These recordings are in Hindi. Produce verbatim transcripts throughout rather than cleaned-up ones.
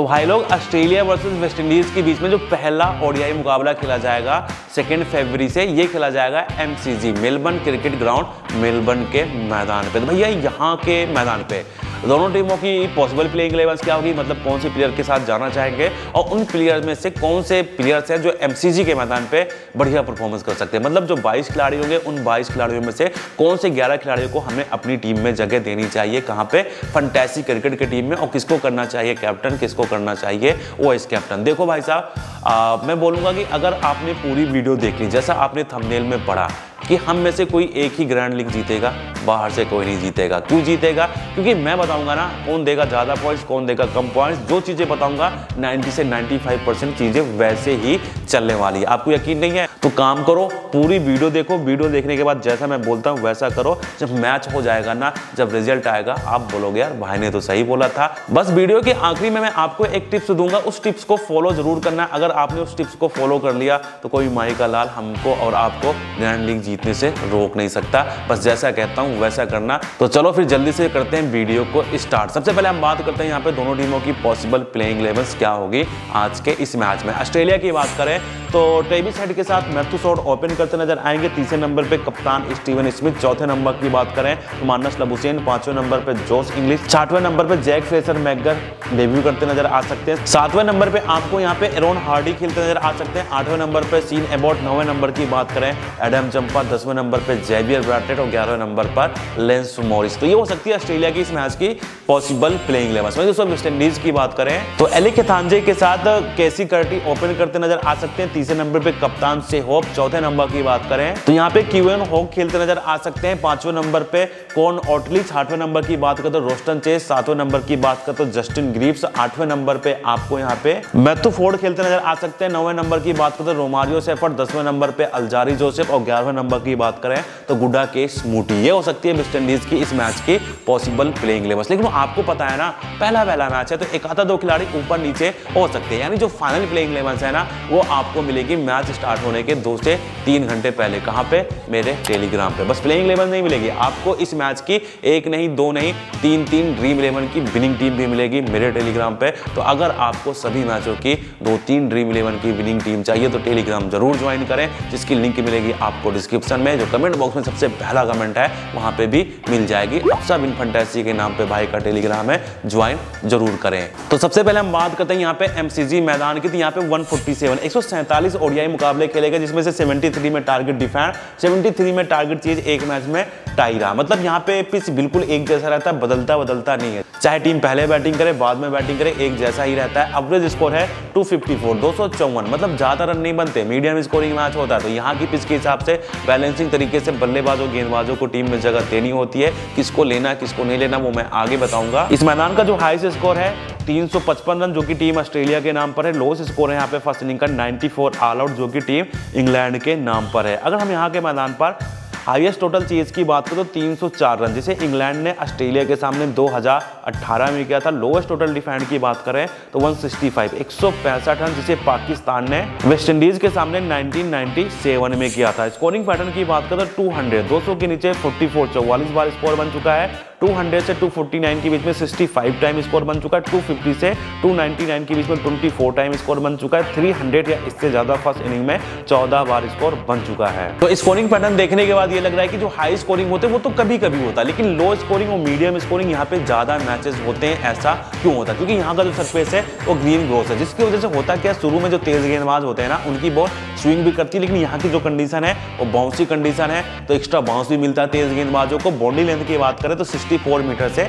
तो भाई लोग ऑस्ट्रेलिया वर्सेस वेस्ट इंडीज के बीच में जो पहला ओडीआई मुकाबला खेला जाएगा सेकंड फरवरी से, ये खेला जाएगा MCG Melbourne cricket ground, Melbourne के मैदान पे। तो भैया यहाँ के मैदान पे दोनों टीमों की पॉसिबल प्लेइंग इलेवंस क्या होगी, मतलब कौन से प्लेयर के साथ जाना चाहेंगे और उन प्लेयर में से कौन से प्लेयर्स हैं जो एमसीजी के मैदान पे बढ़िया परफॉर्मेंस कर सकते हैं। मतलब जो बाईस खिलाड़ी होंगे उन बाईस खिलाड़ियों में से कौन से ग्यारह खिलाड़ियों को हमें अपनी टीम में जगह देनी चाहिए, कहाँ पे फंटेसी क्रिकेट की टीम में, और किसको करना चाहिए कैप्टन, किसको करना चाहिए वाइस कैप्टन। देखो भाई साहब, मैं बोलूँगा कि अगर आपने पूरी वीडियो देख ली, जैसा आपने थंबनेल में पढ़ा कि हम में से कोई एक ही ग्रैंड लीग जीतेगा, बाहर से कोई नहीं जीतेगा। क्यों जीतेगा? क्योंकि मैं बताऊंगा ना कौन देगा ज़्यादा पॉइंट्स, कौन देगा कम पॉइंट्स। जो चीज़ें बताऊंगा नब्बे से पचानवे परसेंट चीज़ें वैसे ही चलने वाली है। आपको यकीन नहीं है तो काम करो, पूरी वीडियो देखो। वीडियो देखने के बाद जैसा मैं बोलता हूँ वैसा करो। जब मैच हो जाएगा ना, जब रिजल्ट आएगा, आप बोलोगे यार भाई ने तो सही बोला था। बस वीडियो के आखिरी में मैं आपको एक टिप्स दूंगा, उस टिप्स को फॉलो जरूर करना। अगर आपने उस टिप्स को फॉलो कर लिया तो कोई माई का लाल हमको और आपको ग्रैंड लीग जीतने से रोक नहीं सकता। बस जैसा कहता हूं वैसा करना। तो चलो फिर जल्दी से करते हैं वीडियो को स्टार्ट। सबसे पहले हम बात करते हैं यहां पे दोनों टीमों की पॉसिबल प्लेइंग इलेवन क्या होगी आज के इस मैच में। ऑस्ट्रेलिया की बात करें तो ट्रेविस हेड के साथ मैथ्यू शॉर्ट ओपन करते नजर आएंगे। तीसरे नंबर पे कप्तान स्टीवन स्मिथ। चौथे नंबर की बात करें तो मार्नस लबुशेन। पांचवें नंबर पे जोश इंग्लिस। छठवें नंबर पे जैक फ्रेजर-मैकगर्क डेब्यू करते नजर आ सकते हैं। सातवें नंबर पे आपको यहाँ पे एरन हार्डी खेलते नजर आ सकते हैं। आठवें नंबर पे सीन एबॉट। नौवें नंबर की बात करें एडम जंपा। दसवें नंबर पे जेवियर ब्रैटलेट और ग्यारहवें नंबर पर लेंस मॉरिस। तो ये हो सकती है ऑस्ट्रेलिया की इस मैच की पॉसिबल प्लेइंग इलेवन। दोस्तों वेस्ट इंडीज की बात करें तो एलिक एथानजे के साथ केसी कार्टी ओपन करते नजर आ सकते हैं। तीसरे नंबर पे कप्तान शाई होप। चौथे नंबर की बात करें तो यहाँ पे क्यूएन होक खेलते नजर आ सकते हैं। पांचवें नंबर पे कॉर्न ऑटली। छठवें नंबर की बात करें तो रोस्टन चेस। सातवें नंबर की बात करें तो जस्टिन ग्रीव्स। आठवें नंबर पे आपको यहाँ पे मैथ्यू फोर्ड खेलते नजर आ सकते हैं। नौवें नंबर की बात करें तो रोमारियो शेफर्ड। दसवें नंबर पे अलजारी जोसेफ और ग्यारहवें नंबर की बात करें तो गुडाकेश मोटी। ये हो सकती है वेस्ट इंडीज की इस मैच की पॉसिबल प्लेइंग इलेवन। लेकिन आपको पता है ना, पहला पहला मैच है तो एक आधा दो खिलाड़ी ऊपर नीचे हो सकते हैं। यानी जो फाइनल प्लेइंग इलेवन है ना, वो आपको मिलेगी मैच स्टार्ट होने के दो से तीन घंटे पहले। कहां पे? मेरे टेलीग्राम पे। बस प्लेइंग इलेवन नहीं मिलेगी आपको इस मैच की, एक नहीं दो नहीं तीन तीन ड्रीम इलेवन की विनिंग टीम भी मिलेगी मेरे टेलीग्राम पे। तो अगर आपको सभी मैचों की दो तीन ड्रीम इलेवन की विनिंग टीम चाहिए तो टेलीग्राम जरूर ज्वाइन करें, जिसकी लिंक मिलेगी आपको डिस्क्रिप्शन में। जो कमेंट बॉक्स में सबसे पहला कमेंट है वहां पर भी मिल जाएगी। अफसा बिन फंटेसी के नाम पर भाई का टेलीग्राम है, ज्वाइन जरूर करें। तो सबसे पहले हम बात करते हैं यहाँ पे एमसीजी मैदान की। तो यहाँ पे एक सौ सैंतालीस एक सौ सैंतालीस ओडीआई मुकाबले खेलेगा, जिसमें से तिहत्तर में टारगेट डिफेंड, तिहत्तर में टारगेट चीज, एक मैच में टाई रहा। मतलब यहाँ पे पिच बिल्कुल एक जैसा रहता है, बदलता बदलता नहीं है। चाहे टीम पहले बैटिंग करे बाद में बैटिंग करे, एक जैसा ही रहता है। एवरेज स्कोर है दो सौ चौवन, दो सौ चौवन, मतलब ज्यादा रन नहीं बनते, मीडियम स्कोरिंग मैच होता है। तो यहाँ की पिच के हिसाब से बैलेंसिंग तरीके से बल्लेबाजों गेंदबाजों को टीम में जगह देनी होती है। किसको लेना किसको नहीं लेना वो मैं आगे बताऊंगा। इस मैदान का जो हाईएस्ट स्कोर है तीन सौ पचपन रन, जो कि टीम ऑस्ट्रेलिया के नाम पर है। लोएस्ट स्कोर है यहाँ पे फर्स्ट इनिंग का चौरानवे ऑल आउट, जो कि टीम इंग्लैंड के नाम पर है। अगर हम यहाँ के मैदान पर हाईएस्ट टोटल चीज की बात करें तो तीन सौ चार रन, जिसे इंग्लैंड ने ऑस्ट्रेलिया के सामने दो हज़ार अठारह में किया था। लोएस्ट टोटल डिफेंड की बात करें तो एक सौ पैंसठ एक सौ पैंसठ रन, जिसे पाकिस्तान ने वेस्ट इंडीज के सामने उन्नीस सौ सत्तानवे में किया था। स्कोरिंग पैटर्न की बात करें तो दो सौ दो सौ के नीचे चौवालीस चौवालीस बार स्कोर बन चुका है। दो सौ से दो सौ उनचास के बीच में पैंसठ टाइम स्कोर बन चुका है। दो सौ पचास से दो सौ निन्यानवे के बीच में चौबीस टाइम स्कोर बन चुका है। तीन सौ या इससे ज्यादा फर्स्ट इनिंग में चौदह बार स्कोर बन चुका है। तो स्कोरिंग पैटर्न देखने के बाद ये लग रहा है कि जो हाई स्कोरिंग होते हैं वो तो कभी कभी होता है, लेकिन लो स्कोरिंग और मीडियम स्कोरिंग यहाँ पे ज्यादा मैचेस होते हैं। ऐसा क्यों होता है? क्योंकि यहाँ का जो सरफेस है वो ग्रीन ग्रोस है, जिसकी वजह से होता क्या, शुरू में जो तेज गेंदबाज होते हैं ना उनकी बॉल स्विंग भी करती है, लेकिन यहाँ की जो कंडीशन है वो बाउंसी कंडीशन है, तो एक्स्ट्रा बाउंस भी मिलता है तेज गेंदबाजों को। बॉडी लेंथ की बात करें तो चौंसठ मीटर से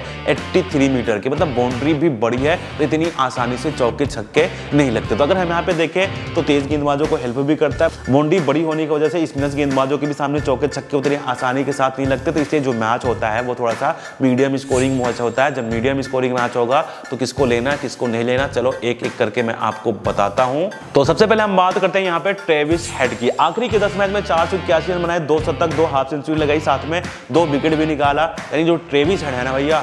तिरासी मीटर के, मतलब बाउंड्री भी बड़ी है, तो इतनी आसानी से चौके छक्के नहीं लगते। तो अगर हम यहाँ पे देखें तो तेज गेंदबाजों को हेल्प भी करता है। बाउंड्री बड़ी होने की वजह से स्पिनर्स गेंदबाजों के भी सामने चौके छक्के उतने आसानी के साथ नहीं लगते। तो इसलिए जो मैच होता है वो थोड़ा सा मीडियम स्कोरिंग मैच होता है। जब मीडियम स्कोरिंग मैच होगा तो किसको लेना किसको नहीं लेना, चलो एक एक करके मैं आपको बताता हूँ। तो सबसे पहले हम बात करते हैं यहाँ पे ट्रेविस हेड की। आखिरी के दस मैच में चार सौ इक्यासी रन बनाए, दो शतक, दो हाफ सेंचुरी लगाई, साथ में दो विकेट भी निकाला। यानी जो ट्रेविस हेड है ना भैया,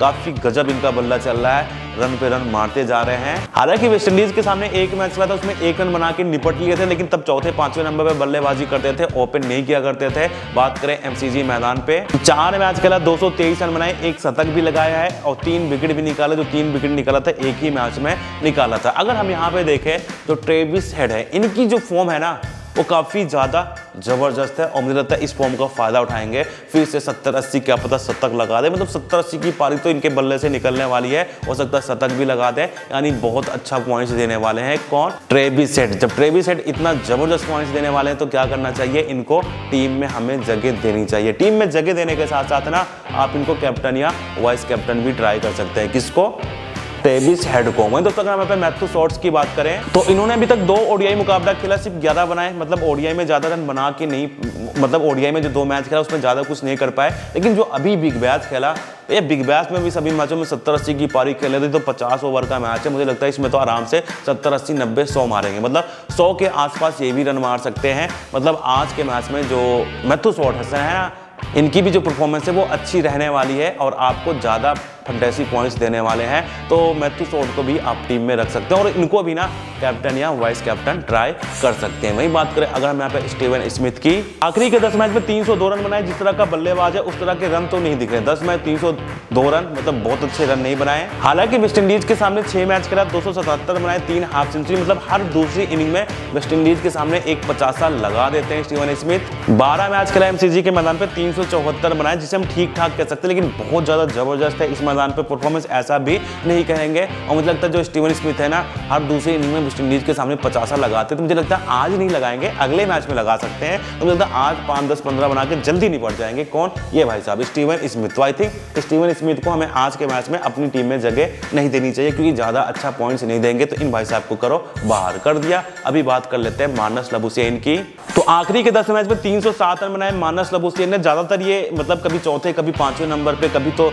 काफी गजब इनका बल्ला चल रहा है, रन पे रन मारते जा रहे हैं। हालांकि वेस्ट इंडीज के सामने एक मैच हुआ था, उसमें एक रन बना के निपट लिए थे, लेकिन तब चौथे पांचवें नंबर पे बल्लेबाजी करते थे, ओपन नहीं किया करते थे। बात करें एमसीजी मैदान पे, चार मैच खेला, दो सौ तेईस रन बनाए, एक शतक भी लगाया है और तीन विकेट भी निकाले, जो तीन विकेट निकाला था एक ही मैच में निकाला था। अगर हम यहाँ पे देखें तो ट्रेविस हेड है, इनकी जो फॉर्म है ना वो काफ़ी ज़्यादा ज़बरदस्त है और मुझे लगता है इस फॉर्म का फ़ायदा उठाएंगे, फिर से सत्तर अस्सी क्या पता शतक लगा दे, मतलब सत्तर अस्सी की पारी तो इनके बल्ले से निकलने वाली है, हो सकता है शतक भी लगा दें, यानी बहुत अच्छा पॉइंट्स देने वाले हैं। कौन? Travis Head. जब ट्रेविस हेड इतना ज़बरदस्त पॉइंट्स देने वाले हैं तो क्या करना चाहिए, इनको टीम में हमें जगह देनी चाहिए। टीम में जगह देने के साथ साथ ना आप इनको कैप्टन या वाइस कैप्टन भी ट्राई कर सकते हैं। किसको? ट्रेविस हेड को। वहीं दोस्तों अगर हम यहाँ पे मैथ्यू शॉर्ट्स की बात करें तो इन्होंने अभी तक दो ओडीआई मुकाबला खेला, सिर्फ ग्यारह बनाए, मतलब ओडीआई में ज़्यादा रन बना के नहीं, मतलब ओडीआई में जो दो मैच खेला उसमें ज़्यादा कुछ नहीं कर पाए। लेकिन जो अभी बिग बैश खेला, ये बिग बैश में भी सभी मैचों में सत्तर अस्सी की पारी खेले थे, तो पचास ओवर का मैच है, मुझे लगता है इसमें तो आराम से सत्तर अस्सी नब्बे सौ मारेंगे, मतलब सौ के आसपास ये भी रन मार सकते हैं। मतलब आज के मैच में जो मैथ्यू शॉर्ट्स है ना, इनकी भी जो परफॉर्मेंस है वो अच्छी रहने वाली है और आपको ज़्यादा फंटेसी पॉइंट्स देने वाले हैं, तो मैथ्यू शॉर्ट को भी आप टीम में रख सकते हैं और इनको भी ना कैप्टन या वाइस कैप्टन ट्राई कर सकते हैं। वही बात करें अगर हम यहाँ पे स्टीवन स्मिथ की, आखिरी के दस मैच में तीन सौ दो रन बनाए, जिस तरह का बल्लेबाज है उस तरह के रन तो नहीं दिख रहे, दस मैच तीन सौ दो रन, मतलब बहुत अच्छे रन नहीं बनाए। हालांकि वेस्ट इंडीज के सामने छह मैच खेला, दो सौ सतहत्तर बनाए, तीन हाफ सेंचुरी, मतलब हर दूसरी इनिंग में वेस्ट इंडीज के सामने एक पचासा लगा देते हैं स्टीवन स्मिथ। बारह मैच खेला एमसीजी के मैदान पर, तीन सौ चौहत्तर बनाए, जिसे हम ठीक ठाक कह सकते हैं, लेकिन बहुत ज़्यादा जबरदस्त है इस मैदान पे परफॉर्मेंस ऐसा भी नहीं कहेंगे। और मुझे लगता है जो स्टीवन स्मिथ है ना, हर दूसरी इनिंग में वेस्ट इंडीज के सामने पचासा लगाते हैं, तो मुझे लगता है आज नहीं लगाएंगे, अगले मैच में लगा सकते हैं, तो मुझे लगता है आज पाँच दस पंद्रह बना के जल्दी निपट जाएंगे। कौन? ये भाई साहब स्टीवन स्मिथ। तो आई थिंक स्टीवन स्मिथ को हमें आज के मैच में अपनी टीम में जगह नहीं देनी चाहिए, क्योंकि ज़्यादा अच्छा पॉइंट्स नहीं देंगे, तो इन भाई साहब को करो बाहर कर दिया। अभी बात कर लेते हैं मार्नस लबुशेन की, तो आखिरी के दस मैच में तीन सौ सात रन बनाए मार्नस लबुशेन ने, ज़्यादातर ये मतलब कभी चौथे कभी पांचवें नंबर पे, कभी तो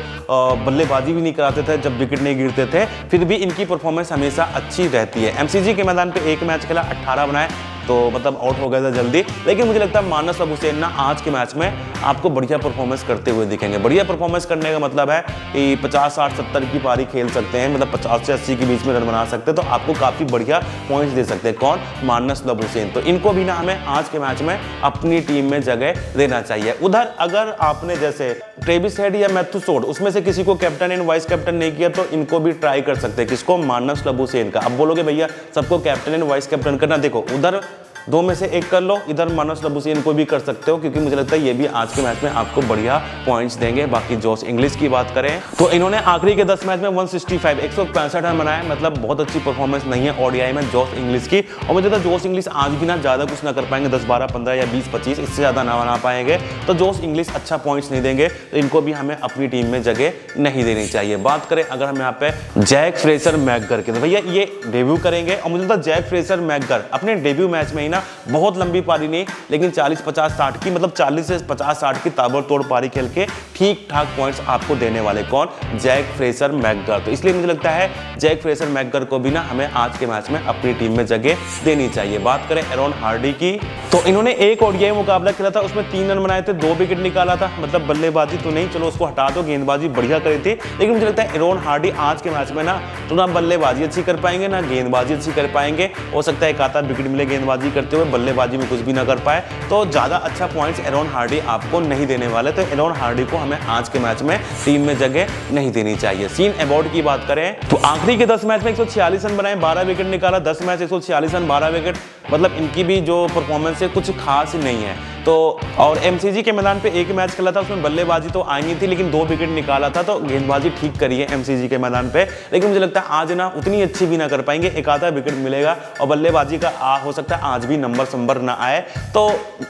बल्लेबाजी भी नहीं कराते थे जब विकेट नहीं गिरते थे, फिर भी इनकी परफॉर्मेंस हमेशा अच्छी रहती है। एमसीजी के मैदान पे एक मैच खेला, अट्ठारह बनाए, तो मतलब आउट हो गया था जल्दी, लेकिन मुझे लगता है मार्नस लबुशेन ना आज के मैच में आपको बढ़िया परफॉर्मेंस करते हुए दिखेंगे। बढ़िया परफॉर्मेंस करने का मतलब है कि पचास साठ सत्तर की पारी खेल सकते हैं, मतलब पचास से अस्सी के बीच में रन बना सकते हैं, तो आपको काफ़ी बढ़िया पॉइंट्स दे सकते हैं। कौन? Marnus Labuschagne. तो इनको भी ना हमें आज के मैच में अपनी टीम में जगह देना चाहिए। उधर अगर आपने जैसे ट्रेविस हेड या मैथ्यू शॉर्ट, उसमें से किसी को कैप्टन एंड वाइस कैप्टन नहीं किया, तो इनको भी ट्राई कर सकते हैं। किसको? मार्नस लबुशेन का। अब बोलोगे भैया सबको कैप्टन एंड वाइस कैप्टन करना, देखो उधर दो में से एक कर लो, इधर मार्नस लबुशेन को भी कर सकते हो, क्योंकि मुझे लगता है ये भी आज के मैच में आपको बढ़िया पॉइंट्स देंगे। बाकी जोश इंग्लिश की बात करें तो इन्होंने आखिरी के दस मैच में एक सौ पैंसठ एक सौ पैंसठ रन बनाए, मतलब बहुत अच्छी परफॉर्मेंस नहीं है ओडीआई में जोश इंग्लिश की, और मुझे लगता है जोश इंग्लिश आज भी ना ज़्यादा कुछ ना कर पाएंगे, दस बारह पंद्रह या बीस पच्चीस इससे ज़्यादा ना बना पाएंगे, तो जोश इंग्लिश अच्छा पॉइंट्स नहीं देंगे, तो इनको भी हमें अपनी टीम में जगह नहीं देनी चाहिए। बात करें अगर हम यहाँ पे जैक फ्रेजर-मैकगर के, तो भैया ये डेब्यू करेंगे और मुझे लगता है जैक फ्रेजर-मैकगर अपने डेब्यू मैच में बहुत लंबी पारी नहीं, लेकिन चालीस पचास साठ की, मतलब चालीस से पचास साठ की ताबड़तोड़ पारी खेल के ठीक ठाक पॉइंट्स आपको देने वाले कौन? Jake Fraser McGurk. तो इसलिए मुझे लगता है जैक फ्रेजर-मैकगर को भी ना हमें आज के मैच में अपनी टीम में जगह देनी चाहिए। बात करें एरन हार्डी की, तो इन्होंने एक ओडीआई मुकाबला खेला था, उसमें तीन रन बनाए थे, दो विकेट निकाला था, मतलब बल्लेबाजी तो नहीं, चलो उसको हटा दो, गेंदबाजी बढ़िया करी थी, लेकिन मुझे लगता है एरन हार्डी आज के मैच में ना तो ना बल्लेबाजी अच्छी कर पाएंगे ना गेंदबाजी अच्छी कर पाएंगे, हो सकता है एक आधा विकेट मिले गेंदबाजी करते हुए, बल्लेबाजी में कुछ भी ना कर पाए, तो ज़्यादा अच्छा पॉइंट्स एरन हार्डी आपको नहीं देने वाले, तो एरन हार्डी को हमें आज के मैच में टीम में जगह नहीं देनी चाहिए। सीन अबाउट की बात करें तो आखिरी के दस मैच में एक सौ छियालीस रन बनाए, बारह विकेट निकाला, दस मैच एक सौ छियालीस रन बारह विकेट, मतलब इनकी भी जो परफॉर्मेंस है कुछ खास नहीं है। तो और एमसीजी के मैदान पे एक मैच खेला था, उसमें बल्लेबाजी तो आई नहीं थी, लेकिन दो विकेट निकाला था, तो गेंदबाजी ठीक करी है एमसीजी के मैदान पे, लेकिन मुझे लगता है आज ना उतनी अच्छी भी ना कर पाएंगे, एक आधा विकेट मिलेगा और बल्लेबाजी का आ, हो सकता है आज भी नंबर संबर ना आए, तो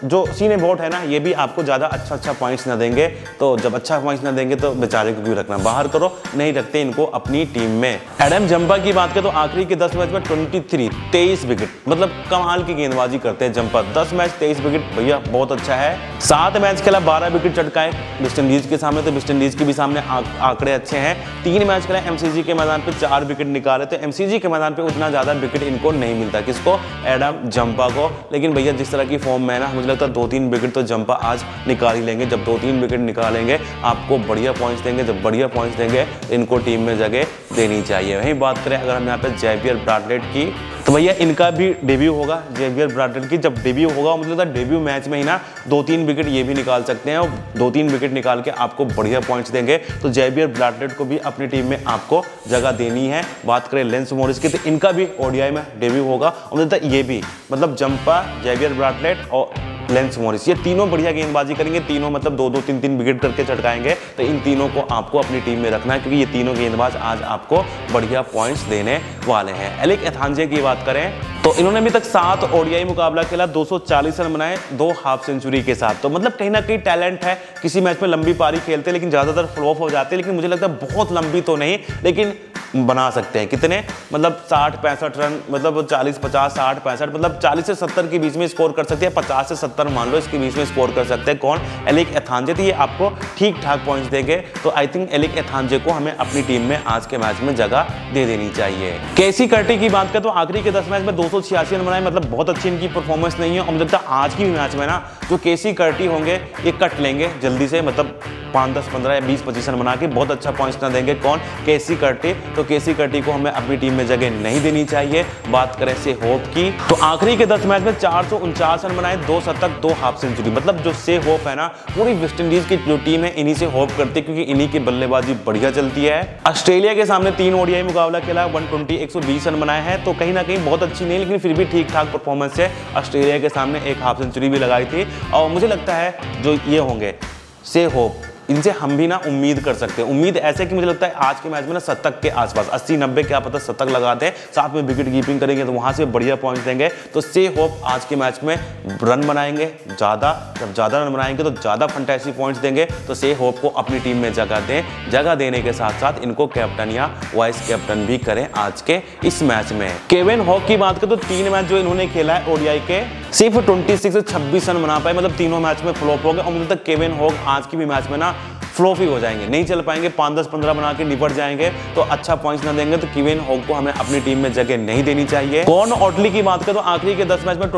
जो सीन बॉट है ना ये भी आपको ज़्यादा अच्छा अच्छा पॉइंट्स ना देंगे, तो जब अच्छा पॉइंट्स ना देंगे तो बेचारे को भी रखना, बाहर करो, नहीं रखते इनको अपनी टीम में। एडम जंपा की बात करें तो आखिरी के दस मैच में ट्वेंटी थ्री तेईस विकेट, मतलब कमाल की गेंदबाजी करते हैं जंपा, दस मैच तेईस विकेट, भैया बहुत अच्छा है। सात मैच खेला, बारह विकेट चटकाए वेस्ट इंडीज के सामने, तो वेस्ट इंडीज के भी सामने आंकड़े अच्छे हैं। तीन मैच खेला एमसीजी के मैदान पे, चार विकेट निकाले, तो एमसीजी के मैदान पे उतना ज़्यादा विकेट इनको नहीं मिलता, किसको? एडम जंपा को। लेकिन भैया जिस तरह की फॉर्म में है ना, मुझे लगता है दो तीन विकेट तो जंपा आज निकाल ही लेंगे, जब दो तीन विकेट निकालेंगे आपको बढ़िया पॉइंट्स देंगे, जब बढ़िया पॉइंट्स देंगे तो इनको टीम में जगह देनी चाहिए। वहीं बात करें अगर हम यहाँ पे जेवियर बार्टलेट की, तो भैया इनका भी डेब्यू होगा, जेवियर ब्राटन की जब डेब्यू होगा मुझे लगता है डेब्यू मैच में ही ना दो तीन विकेट ये भी निकाल सकते हैं और दो तीन विकेट निकाल के आपको बढ़िया पॉइंट्स देंगे। तो जेवियर ब्राटलेट को भी अपनी टीम में आपको जगह देनी है। बात करें लेंस मोरिस की तो इनका भी ओडीआई में डेब्यू होगा और मुझे लगता है ये भी मतलब जंपा, जेवियर ब्राटलेट और लेंस मोरिस ये तीनों बढ़िया गेंदबाजी करेंगे, तीनों मतलब दो दो तीन तीन विकेट करके छटकाएंगे। तो इन तीनों को आपको अपनी टीम में रखना है क्योंकि ये तीनों गेंदबाज आज आपको बढ़िया पॉइंट्स देने वाले हैं। एलिक एथानजे की बात करें तो इन्होंने अभी तक सात ओडीआई मुकाबला खेला, दो सौ चालीस रन बनाए, दो हाफ सेंचुरी के साथ। तो मतलब कहीं ना कहीं टैलेंट है, किसी मैच में लंबी पारी खेलते लेकिन ज़्यादातर फ्लॉप हो जाते हैं, लेकिन मुझे लगता है बहुत लंबी तो नहीं लेकिन बना सकते हैं। कितने मतलब साठ पैंसठ रन, मतलब चालीस पचास साठ पैंसठ मतलब चालीस से सत्तर के बीच में स्कोर कर सकते हैं, पचास से सत्तर मान लो इसके बीच में स्कोर कर सकते हैं। कौन? Alick Athanaze. तो ये आपको ठीक ठाक पॉइंट्स देंगे। तो आई थिंक एलिक एथानजे को हमें अपनी टीम में आज के मैच में जगह दे देनी चाहिए। केसी कार्टी की बात करें तो आखिरी के दस मैच में दो सौ छियासी रन बनाए, मतलब बहुत अच्छी इनकी परफॉर्मेंस नहीं है और मुझे लगता है आज की मैच में ना जो केसी कार्टी होंगे ये कट लेंगे जल्दी से, मतलब पाँच दस पंद्रह या बीस पच्चीस रन बना के बहुत अच्छा पॉइंट्स ना देंगे। कौन? Keacy Carty. तो केसी कार्टी को हमें अपनी टीम में जगह नहीं देनी चाहिए। बात करें से होप की तो आखिरी के दस मैच में चार सौ उनचास रन बनाए, दो शतक, दो हाफ सेंचुरी। मतलब जो से होप है ना पूरी वेस्ट इंडीज की जो टीम है इन्हीं से होप करती है क्योंकि इन्हीं की बल्लेबाजी बढ़िया चलती है। ऑस्ट्रेलिया के सामने तीन ओडीआई मुकाबला खेला, एक सौ बीस रन बनाए हैं, तो कहीं ना कहीं बहुत अच्छी नहीं लेकिन फिर भी ठीक ठाक परफॉर्मेंस है। ऑस्ट्रेलिया के सामने एक हाफ सेंचुरी भी लगाई थी और मुझे लगता है जो ये होंगे से होप इनसे हम भी ना उम्मीद कर सकते हैं। उम्मीद ऐसे कि मुझे लगता है आज के मैच में ना शतक के आसपास अस्सी नब्बे क्या पता शतक लगाते हैं, साथ में विकेट कीपिंग करेंगे तो वहाँ से बढ़िया पॉइंट्स देंगे। तो से होप आज के मैच में रन बनाएंगे ज़्यादा, जब ज़्यादा रन बनाएंगे तो ज़्यादा फंटासी पॉइंट्स देंगे। तो से होप को अपनी टीम में जगह दें, जगह देने के साथ साथ इनको कैप्टन या वाइस कैप्टन भी करें आज के इस मैच में। केविन हॉक की बात करें तो तीन मैच जो इन्होंने खेला है ओडीआई के सिर्फ ट्वेंटी सिक्स से छब्बीस रन बना पाए, मतलब तीनों मैच में फ्लॉप हो गए और मुझे केविन हॉक आज की भी मैच में ना फ्लॉप ही हो जाएंगे, नहीं चल पाएंगे, पाँच दस पंद्रह बना के निपट जाएंगे, तो अच्छा पॉइंट्स ना देंगे। तो केविन हॉक को हमें अपनी टीम में जगह नहीं देनी चाहिए। कॉर्न ऑटली की बात करें तो आखिरी के दस मैच में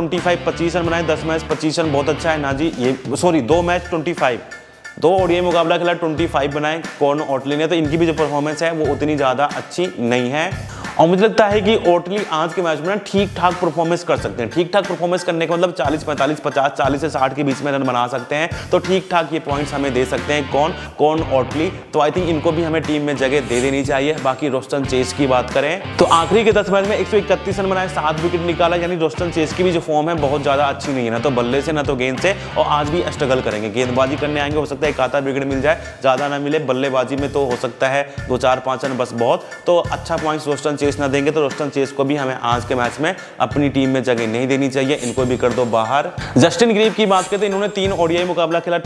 पच्चीस रन बनाए, दस मैच पच्चीस रन बहुत अच्छा है ना जी, ये सॉरी दो मैच पच्चीस दो ओडीआई मुकाबला खेला पच्चीस बनाए कॉर्न ऑटली ने, तो इनकी भी जो परफॉर्मेंस है वो उतनी ज़्यादा अच्छी नहीं है और मुझे लगता है कि ऑटली आज के मैच में ना ठीक ठाक परफॉर्मेंस कर सकते हैं। ठीक ठाक परफॉर्मेंस करने का मतलब चालीस पैंतालीस पचास चालीस से साठ के बीच में रन बना सकते हैं, तो ठीक ठाक ये पॉइंट्स हमें दे सकते हैं। कौन? कॉर्न ऑटली। तो आई थिंक इनको भी हमें टीम में जगह दे देनी चाहिए। बाकी रोस्टन चेस की बात करें तो आखिरी के दस मैच में एक सौ इकतीस रन बनाए, सात विकेट निकाला, यानी रोस्टन चेस की भी जो फॉर्म है बहुत ज़्यादा अच्छी नहीं है, ना तो बल्ले से ना तो गेंद से, और आज भी स्ट्रगल करेंगे, गेंदबाजी करने आएंगे, हो सकता है एक आधा विकेट मिल जाए, ज़्यादा ना मिले, बल्लेबाजी में तो हो सकता है दो चार पाँच रन बस बहुत, तो अच्छा पॉइंट्स रोस्टन चेस ना देंगे। तो रोस्टन चेस को भी हमें आज के मैच में अपनी टीम में जगह नहीं देनी चाहिए, इनको भी कर दो बाहर। जस्टिन ग्रीव्स की बात करें तो इन्होंने तीन ओडीआई मुकाबला खेला,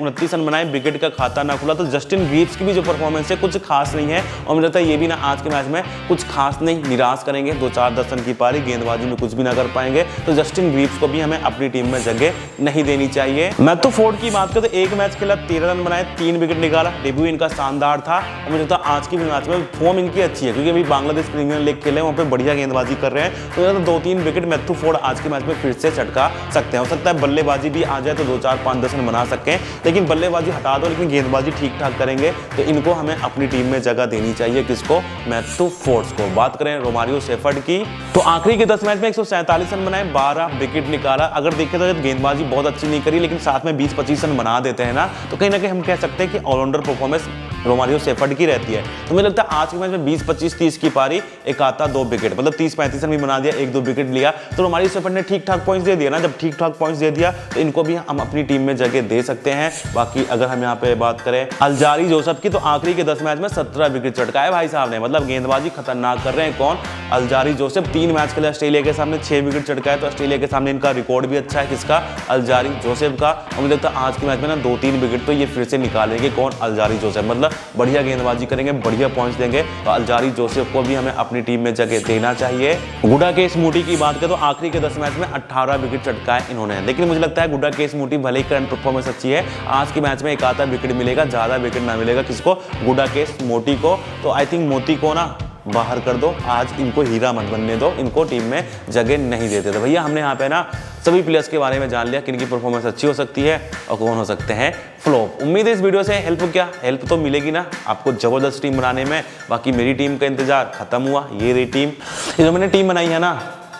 उनतीस रन बनाए, विकेट का खाता ना खुला, तो जस्टिन ग्रीव्स की भी जो परफॉर्मेंस है कुछ खास नहीं है और मुझे लगता है ये भी ना आज के मैच में कुछ खास नहीं, निराश करेंगे, दो चार दस रन की पारी, गेंदबाजी में कुछ भी ना कर पाएंगे। तो जस्टिन ग्रीव्स को भी हमें अपनी टीम में जगह नहीं देनी चाहिए। मैथ्यू शॉर्ट की बात करें तो एक मैच खेला, तेरह रन बनाए, तीन विकेट निकाला, डेब्यू इनका शानदार था और मुझे लगता है आज की मैच में फॉर्म इनकी अच्छी है क्योंकि अभी बांग्लादेश प्रीमियर लीग खेले, वहाँ पे बढ़िया गेंदबाजी कर रहे हैं, तो दो तीन विकेट मैथ्यू शॉर्ट आज के मैच में फिर से छटका सकते हैं। हो सकता है बल्लेबाजी भी आ जाए तो दो चार पाँच दस रन बना सकें, लेकिन बल्लेबाजी हटा दो लेकिन गेंदबाजी ठीक ठाक करेंगे, तो इनको हमें अपनी टीम में जगह देनी चाहिए। किसको? मैथ्यू शॉर्ट को। बात करें रोमारियो शेफर्ड की तो आखिरी के दस मैच में एक सौ सैंतालीस रन बनाए, बारह विकेट निकाला। अगर देखें तो गेंदबाजी बहुत अच्छी नहीं करी लेकिन साथ में बीस पच्चीस रन बना देते हैं ना, तो कहीं ना कहीं हम कह सकते हैं कि ऑलराउंडर परफॉर्मेंस रोमारियो शेफर्ड की रहती है। तो मुझे लगता है आज के मैच में बीस पच्चीस तीस की पारी, एक आता दो विकेट, मतलब तीस पैंतीस रन भी बना दिया, एक दो विकेट लिया, तो रोमारियो शेफर्ड ने ठीक ठाक पॉइंट्स दे दिया ना। जब ठीक ठाक पॉइंट्स दे दिया तो इनको भी हम अपनी टीम में जगह दे सकते हैं। बाकी अगर हम यहाँ पे बात करें अल्जारी जोसेफ की तो आखिरी के दस मैच में सत्रह विकेट चटकाए भाई साहब ने, मतलब गेंदबाजी खतरनाक कर रहे हैं। कौन? Alzarri Joseph. तीन मैच खेले, ऑस्ट्रेलिया के सामने छह विकेट चटकाए, तो ऑस्ट्रेलिया के सामने इनका रिकॉर्ड भी अच्छा है। किसका? अल्जारी जोसेफ का। और मुझे लगता है आज के मैच में ना दो तीन विकेट तो ये फिर से निकालेंगे। कौन? Alzarri Joseph. मतलब बढ़िया गेंदबाजी करेंगे, बढ़िया पॉइंट्स देंगे, तो अल्जारी जोसेफ को भी हमें अपनी टीम में जगह देना चाहिए। गुडाकेश मोटी की बात करें तो आखिरी के दस मैच में अट्ठारह विकेट चटकाए इन्होंने, लेकिन मुझे लगता है गुडाकेश मोटी भले ही करंट परफॉर्मेंस अच्छी है, आज के मैच में एक आधा विकेट मिलेगा, ज़्यादा विकेट ना मिलेगा। किसको? गुडाकेश मोटी को। तो आई थिंक मोती को ना बाहर कर दो, आज इनको हीरा मत बनने दो, इनको टीम में जगह नहीं देते। तो भैया हमने यहाँ पे ना सभी प्लेयर्स के बारे में जान लिया, किनकी परफॉर्मेंस अच्छी हो सकती है और कौन हो सकते हैं फ्लॉप। उम्मीद है इस वीडियो से हेल्प, क्या हेल्प तो मिलेगी ना आपको ज़बरदस्त टीम बनाने में। बाकी मेरी टीम का इंतजार खत्म हुआ, ये रही टीम, ये जो मैंने टीम बनाई है ना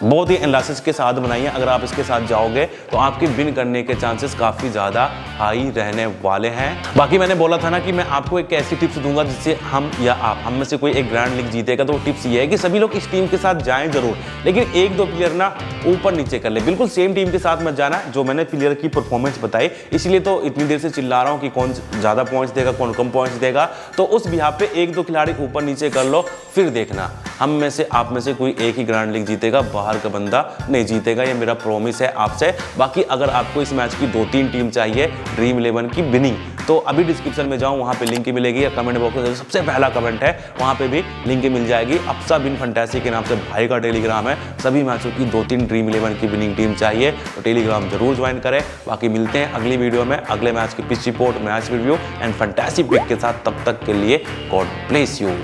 बहुत ही एनालिसिस के साथ बनाई है। अगर आप इसके साथ जाओगे तो आपकी विन करने के चांसेस काफ़ी ज़्यादा हाई रहने वाले हैं। बाकी मैंने बोला था ना कि मैं आपको एक ऐसी टिप्स दूंगा जिससे हम या आप हम में से कोई एक ग्रैंड लीग जीतेगा। तो टिप्स ये है कि सभी लोग इस टीम के साथ जाएं जरूर, लेकिन एक दो प्लेयर ना ऊपर नीचे कर ले, बिल्कुल सेम टीम के साथ मत जाना जो मैंने प्लेयर की परफॉर्मेंस बताई। इसलिए तो इतनी देर से चिल्ला रहा हूँ कि कौन ज़्यादा पॉइंट्स देगा कौन कम पॉइंट्स देगा, तो उस बिहाफ पे एक दो खिलाड़ी ऊपर नीचे कर लो, फिर देखना हम में से आप में से कोई एक ही ग्रैंड लीग जीतेगा, बाहर का बंदा नहीं जीतेगा। ये मेरा प्रॉमिस है आपसे। बाकी अगर आपको इस मैच की दो तीन टीम चाहिए ड्रीम इलेवन की विनिंग, तो अभी डिस्क्रिप्शन में जाओ, वहाँ पे लिंक मिलेगी, या कमेंट बॉक्स में सबसे पहला कमेंट है वहाँ पे भी लिंक मिल जाएगी। अफसा बिन फंटेसी के नाम से भाई का टेलीग्राम है, सभी मैचों की दो तीन ड्रीम इलेवन की विनिंग टीम चाहिए तो टेलीग्राम जरूर ज्वाइन करें। बाकी मिलते हैं अगली वीडियो में अगले मैच की pitch report, match review and fantasy pick के साथ। तब तक के लिए गॉड ब्लेस यू।